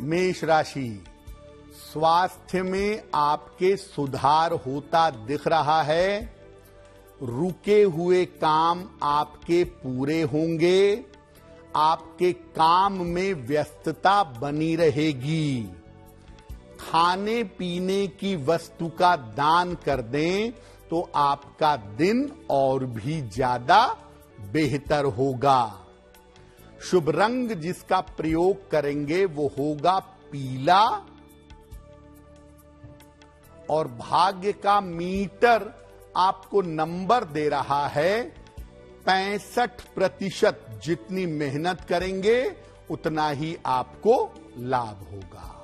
मेष राशि, स्वास्थ्य में आपके सुधार होता दिख रहा है। रुके हुए काम आपके पूरे होंगे। आपके काम में व्यस्तता बनी रहेगी। खाने पीने की वस्तु का दान कर दें तो आपका दिन और भी ज्यादा बेहतर होगा। शुभ रंग जिसका प्रयोग करेंगे वो होगा पीला, और भाग्य का मीटर आपको नंबर दे रहा है 65%। जितनी मेहनत करेंगे उतना ही आपको लाभ होगा।